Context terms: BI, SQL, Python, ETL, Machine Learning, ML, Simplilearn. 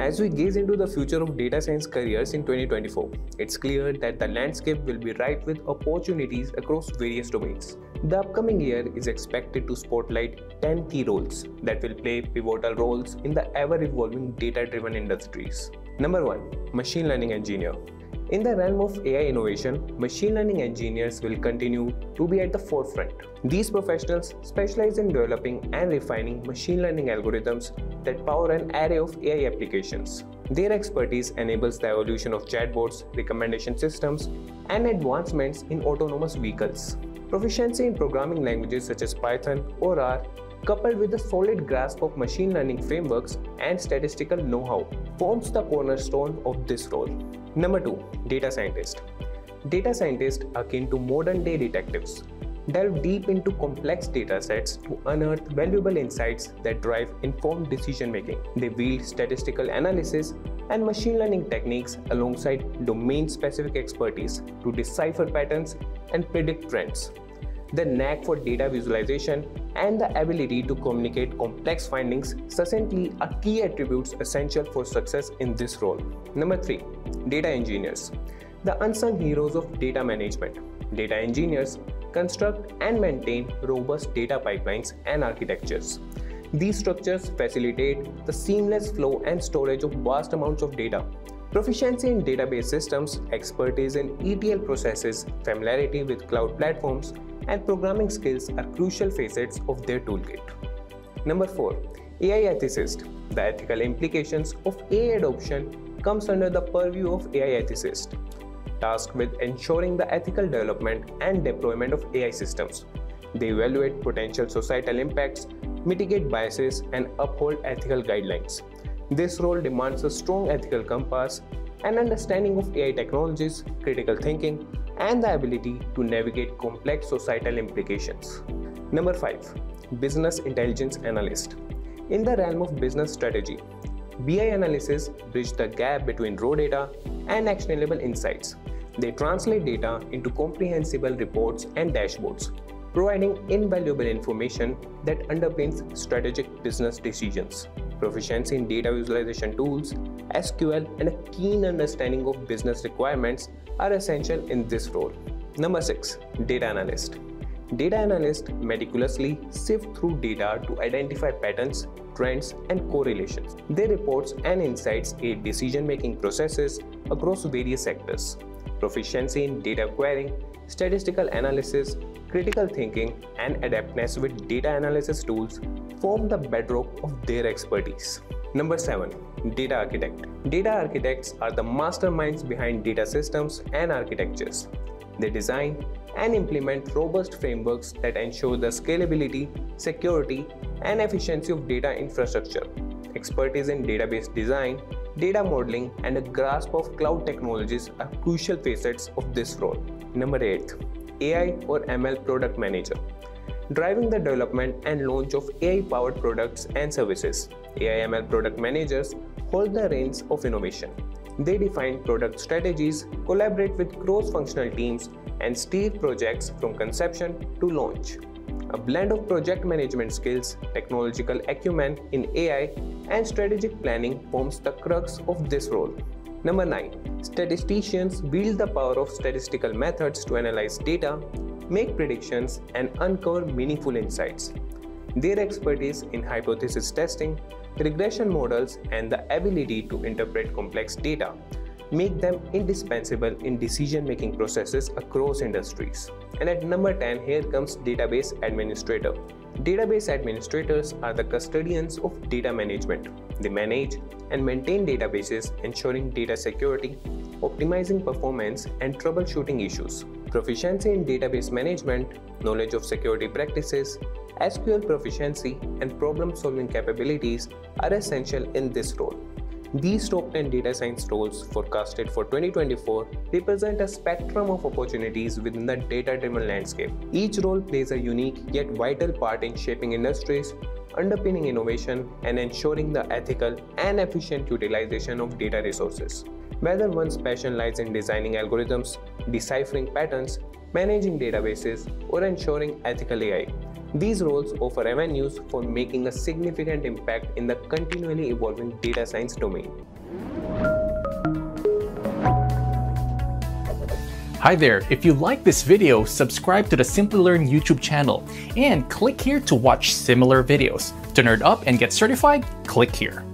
As we gaze into the future of data science careers in 2024, it's clear that the landscape will be ripe with opportunities across various domains. The upcoming year is expected to spotlight 10 key roles that will play pivotal roles in the ever-evolving data-driven industries. Number 1. Machine Learning Engineer. In the realm of AI innovation, machine learning engineers will continue to be at the forefront. These professionals specialize in developing and refining machine learning algorithms that power an array of AI applications. Their expertise enables the evolution of chatbots, recommendation systems, and advancements in autonomous vehicles. Proficiency in programming languages such as Python or R, coupled with a solid grasp of machine learning frameworks and statistical know-how, forms the cornerstone of this role. Number 2. Data Scientist. Data scientists, akin to modern-day detectives, delve deep into complex datasets to unearth valuable insights that drive informed decision-making. They wield statistical analysis and machine learning techniques alongside domain-specific expertise to decipher patterns and predict trends. The knack for data visualization and the ability to communicate complex findings succinctly are key attributes essential for success in this role. Number 3. Data Engineers. The unsung heroes of data management. Data engineers construct and maintain robust data pipelines and architectures. These structures facilitate the seamless flow and storage of vast amounts of data. Proficiency in database systems, expertise in ETL processes, familiarity with cloud platforms, and programming skills are crucial facets of their toolkit. Number 4. AI Ethicist. The ethical implications of AI adoption comes under the purview of AI ethicists, tasked with ensuring the ethical development and deployment of AI systems. They evaluate potential societal impacts, mitigate biases, and uphold ethical guidelines. This role demands a strong ethical compass, an understanding of AI technologies, critical thinking, and the ability to navigate complex societal implications. Number 5. Business Intelligence Analyst. In the realm of business strategy, BI analysis bridge the gap between raw data and actionable insights. They translate data into comprehensible reports and dashboards, providing invaluable information that underpins strategic business decisions. Proficiency in data visualization tools, SQL, and a keen understanding of business requirements are essential in this role. Number 6. Data Analyst. Data analysts meticulously sift through data to identify patterns, trends, and correlations. Their reports and insights aid decision-making processes across various sectors. Proficiency in data querying, statistical analysis, critical thinking, and adeptness with data analysis tools form the bedrock of their expertise. Number 7. Data Architect. Data architects are the masterminds behind data systems and architectures. They design and implement robust frameworks that ensure the scalability, security, and efficiency of data infrastructure. Expertise in database design, data modeling, and a grasp of cloud technologies are crucial facets of this role. Number 8. AI or ML Product Manager. Driving the development and launch of AI-powered products and services, AI/ML product managers hold the reins of innovation. They define product strategies, collaborate with cross-functional teams, and steer projects from conception to launch. A blend of project management skills, technological acumen in AI, and strategic planning forms the crux of this role. Number 9. Statisticians wield the power of statistical methods to analyze data, make predictions, and uncover meaningful insights. Their expertise in hypothesis testing, regression models, and the ability to interpret complex data make them indispensable in decision-making processes across industries. And at number 10, here comes Database Administrator. Database administrators are the custodians of data management. They manage and maintain databases, ensuring data security, optimizing performance, and troubleshooting issues. Proficiency in database management, knowledge of security practices, SQL proficiency, and problem-solving capabilities are essential in this role. These top 10 data science roles forecasted for 2024 represent a spectrum of opportunities within the data-driven landscape. Each role plays a unique yet vital part in shaping industries, underpinning innovation, and ensuring the ethical and efficient utilization of data resources. Whether one's passion lies in designing algorithms, deciphering patterns, managing databases, or ensuring ethical AI, These roles offer avenues for making a significant impact in the continually evolving data science domain. Hi there, if you like this video, subscribe to the Simplilearn YouTube channel and click here to watch similar videos. To nerd up and get certified, click here.